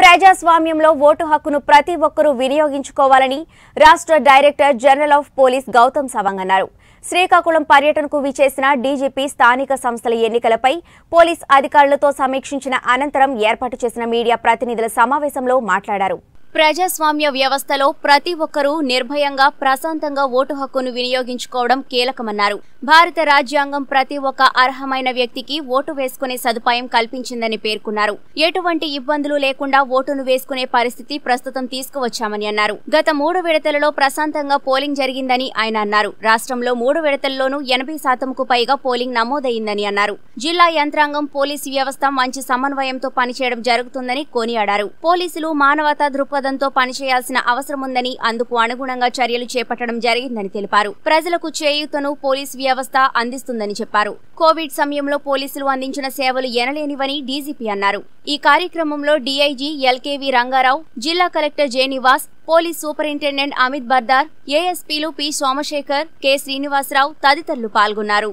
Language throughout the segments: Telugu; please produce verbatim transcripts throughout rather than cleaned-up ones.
ప్రజాస్వామ్యంలో ఓటు హక్కును ప్రతి ఒక్కరూ వినియోగించుకోవాలని రాష్ట్ర director general of police Gautam Sawang అన్నారు. శ్రీకాకుళం పర్యటనకు విచేసిన డీజీపీ స్థానిక సంస్థల ఎన్నికలపై పోలీస్ అధికారులతో సమీక్షించిన అనంతరం ఏర్పాటు చేసిన మీడియా ప్రతినిధుల సమావేశంలో మాట్లాడారు. ప్రజాస్వామ్య వ్యవస్థలో ప్రతి ఒక్కరూ నిర్భయంగా ప్రశాంతంగా ఓటు హక్కును వినియోగించుకోవడం కీలకమన్నారు. భారత రాజ్యాంగం ప్రతి ఒక్క అర్హమైన వ్యక్తికి ఓటు వేసుకునే సదుపాయం కల్పించిందని పేర్కొన్నారు. ఎటువంటి ఇబ్బందులు లేకుండా ఓటును వేసుకునే పరిస్థితి ప్రస్తుతం తీసుకువచ్చామని అన్నారు. గత మూడు విడతలలో ప్రశాంతంగా పోలింగ్ జరిగిందని ఆయన అన్నారు. రాష్ట్రంలో మూడు విడతల్లోనూ ఎనభై శాతంకు పైగా పోలింగ్ నమోదైందని అన్నారు. జిల్లా యంత్రాంగం పోలీసు వ్యవస్థ మంచి సమన్వయంతో పనిచేయడం జరుగుతుందని కొనియాడారు. పోలీసులు మానవతా దృక్పథం దంతో పనిచేయాల్సిన అవసరముందని అందుకు అనుగుణంగా చర్యలు చేపట్టడం జరిగిందని తెలిపారు. ప్రజలకు చేయూతను పోలీసు వ్యవస్థ అందిస్తుందని చెప్పారు. కోవిడ్ సమయంలో పోలీసులు అందించిన సేవలు ఎనలేనివని డీజీపీ అన్నారు. ఈ కార్యక్రమంలో డీఐజీ ఎల్కేవి రంగారావు, జిల్లా collector J Nivas, police superintendent Amit Bardar, ఏఎస్పీలు పి సోమశేఖర్, కె శ్రీనివాసరావు తదితరులు పాల్గొన్నారు.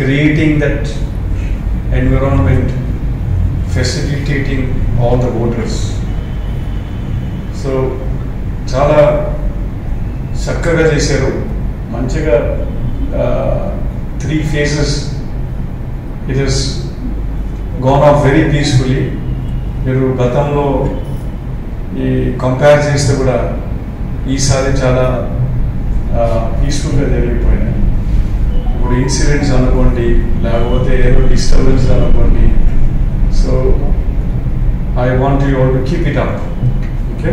Creating that environment, facilitating all the voters. So, chala sakkaga chesaru, manchiga three phases. It has gone off very peacefully. Meeru gatamlo ee compare cheste kuda ee sari chala peaceful ga jarigipoyindi. ఇప్పుడు ఇన్సిడెంట్స్ అనుకోండి, లేకపోతే ఏదో డిస్టర్బెన్స్ అనుకోండి. So I want you all to keep it up. Okay,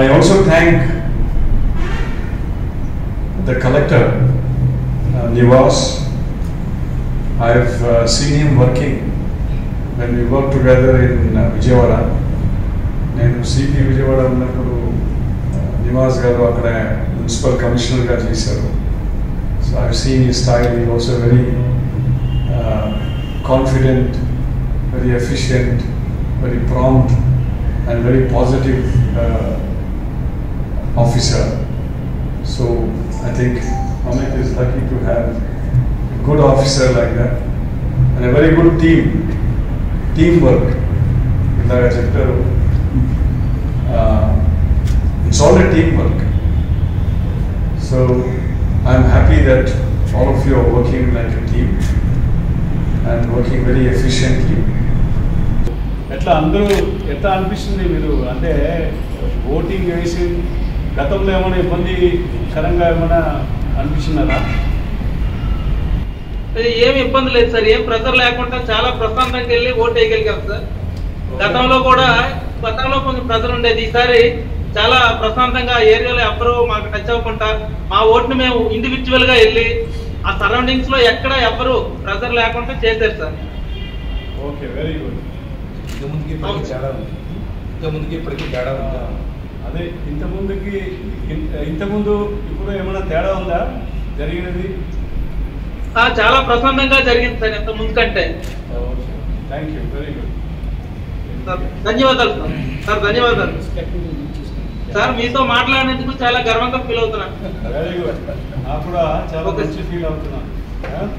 I also thank the collector Nivas. I have seen him working when we work together in Vijayawada. నేను సిపి విజయవాడ ఉన్నప్పుడు నివాస్ గారు అక్కడ మున్సిపల్ కమిషనర్గా చేశారు. So I've seen his style. He's also very uh, confident, very efficient, very prompt, and very positive uh, officer. So I think Amit is lucky to have a good officer like that and a very good team, teamwork. In that sector, uh, it's all a teamwork. So I'm happy that all of you are working like a team and working very efficiently. Etla andaru etla anpistundi meeru ante voting chesi gatamlo emana ibbandi karanga emana anpistunnara? Em ibbandi ledhu sir, em pressure lekunda chaala prasantanga kelli vote eyageligam sir. Gatamlo kuda gatamlo koncham pressure undedi, ee sari చాలా ప్రశాంతంగా ఏరియాలో ఎవరు మాకు టచ్ అవ్వకుండా మా ఓటును మేము ఇండివిజువల్ గా వెళ్ళి ఆ సరౌండింగ్స్ లో ఎక్కడ ఎవరు ప్రెజర్ లేకుండా చేశారు సార్. Okay, very good. ఇంకా ముందుకి ఇప్పటికి తేడా ఉంది. ఇంకా ముందుకి ఇప్పటికి తేడా ఉందా? అదే ఇంత ముందుకి ఇంత ముందు ఇప్పుడు ఏమైనా తేడా ఉందా జరిగినది? చాలా ప్రశాంతంగా జరిగింది సార్ ఇంత ముందు కంటే. Thank you, very good sir. ధన్యవాదాలు సార్. సార్ ధన్యవాదాలు సార్, మీతో మాట్లాడినందుకు చాలా గర్వంగా ఫీల్ అవుతున్నాను.